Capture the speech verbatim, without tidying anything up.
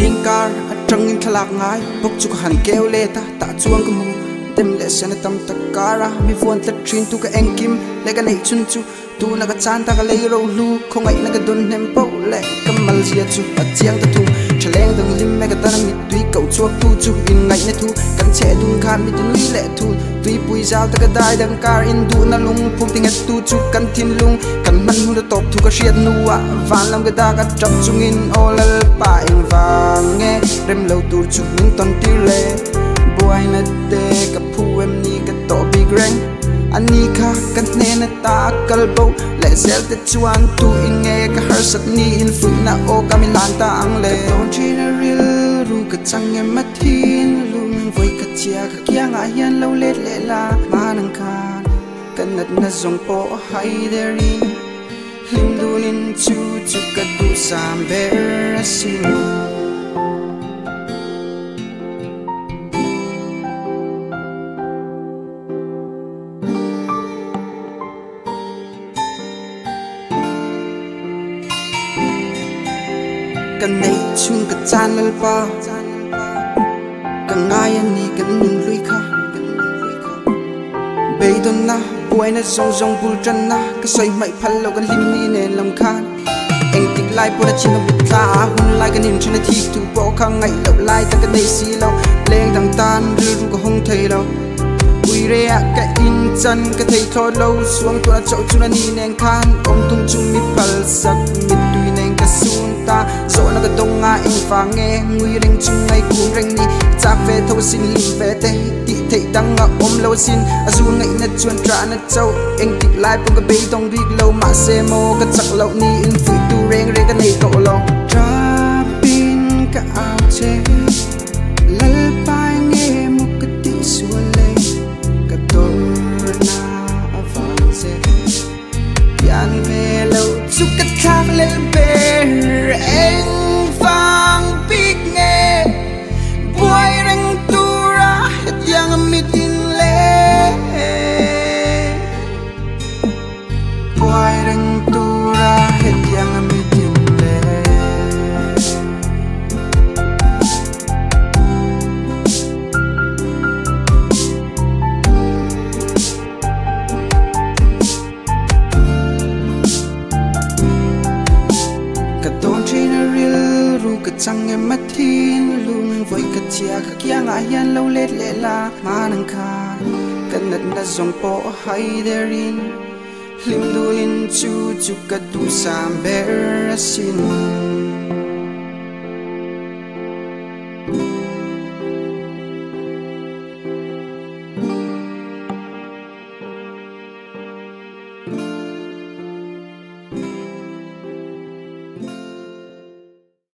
Zinkar atrangin thalak ngai bokchuk han keuleta ta chuang ka mu temle sene tam takara mi vuan tlat trin tu ka engkim lega nei chun chu tu naga chanta ka leiro lu khongai naga dun nem po le kamal zia chu achiang ta tu chaleng dang lim mega tanang mi tui kau chuak tu chu in ngai na tu kan che dun khan mi dun le tu tui pui zau ta ka dai dang kar in du na lung phum ting at tu chu kan thin lung kan man nu da tok tu ka riat nuwa van lam ga da ka chap chung in olal pa in vange rem lo tur chu min ton ti le buai na te ka phu em ni ka to big rang ani kha kan ne na ta kal bo le zel te chuan tu in nge ka har sat ni in fu na o ka mi lan ta ang le don't you real ru ka chang em ma thin lum voi ka chia ka kyang a hian lo le le la manang khan kan nat na zong po hai deri him dulin chu chu ka tu sam ber asin Kan nei chung ka chan lal pa Kan ngai an ni kan min lui kha Bay don na buai na zong zong bul chan na Ka soi mai phal lo kan lim ni ne lam khan Eng tik lai po na chin na bit la Hun lai kan im chan na thik tu po kha ngai lo lai ta kan nei si lo Leng dang tan ri ru ka hong thei lo Ui re a ka in chan ka thei tho lo Suang tu na chau chu na ni neng khan Ong tung chung mi phal sak mi tui neng ka sun ta na ka dong nga in fa nghe ngui reng chung ngai ku reng ni cha ve tho sin lim ve te ti te dang a om lo sin azu ngai na chuan tra na chau eng tik lai pung ka be dong dik lo ma se mo ka chak lo ni in fu tu reng re ka nei ko lo cha pin ka a che lal pa nge mu ka ti su le ka dor na a fa se yan ve lo chu ka cha le be eng Chang em mắt thiên lung với cất chia khắc kia ngã hiên lâu lết lệ la mà nâng khan cân nật đã dòng bỏ hay derin lim du in chu chu cất tu sam bear sin